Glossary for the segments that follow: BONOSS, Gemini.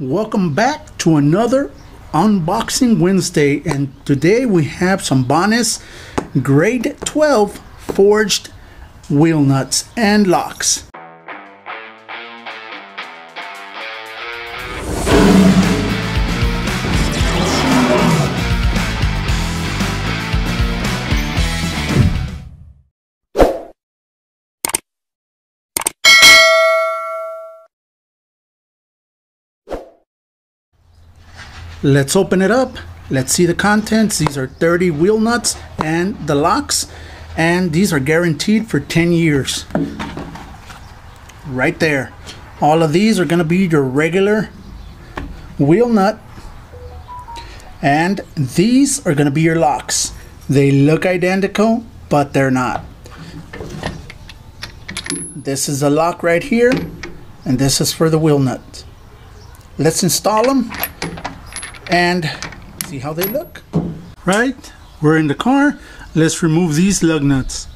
Welcome back to another Unboxing Wednesday, and today we have some BONOSS grade 12 forged wheel nuts and locks. Let's open it up. Let's see the contents. These are 30 wheel nuts and the locks, and these are guaranteed for 10 years. Right there. All of these are going to be your regular wheel nut, and these are going to be your locks. They look identical, but they're not. This is a lock right here, and this is for the wheel nut. Let's install them and see how they look. Right, we're in the car. Let's remove these lug nuts.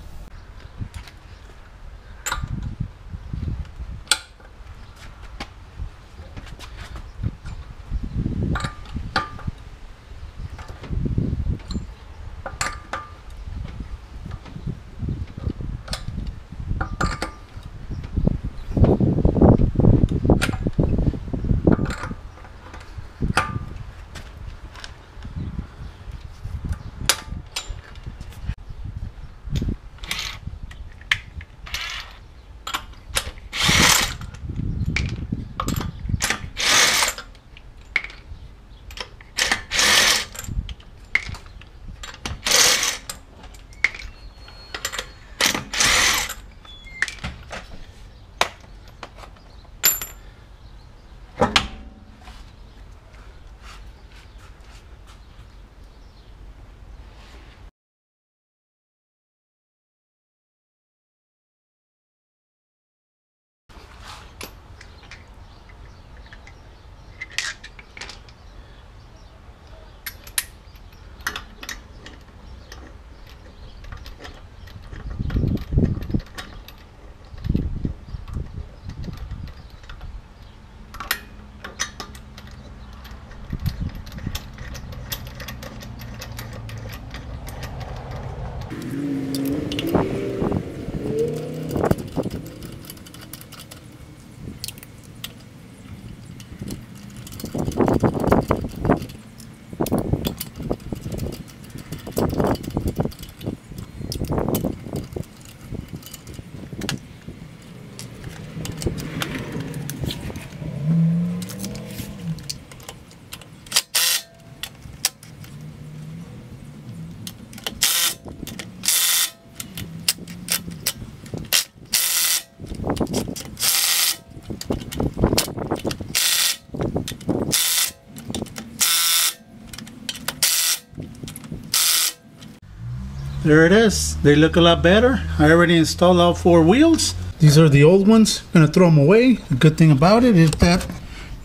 There it is. They look a lot better. I already installed all four wheels. These are the old ones. I'm going to throw them away. The good thing about it is that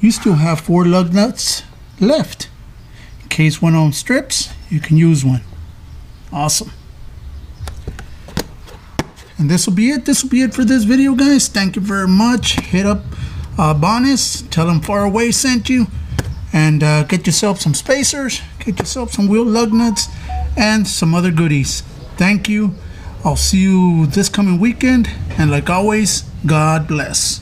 you still have four lug nuts left. In case one of them strips, you can use one. Awesome. And this will be it. This will be it for this video, guys. Thank you very much. Hit up BONOSS. Tell them Far Away sent you. And get yourself some spacers. Get yourself some wheel lug nuts and some other goodies. Thank you. I'll see you this coming weekend, and like always, God bless.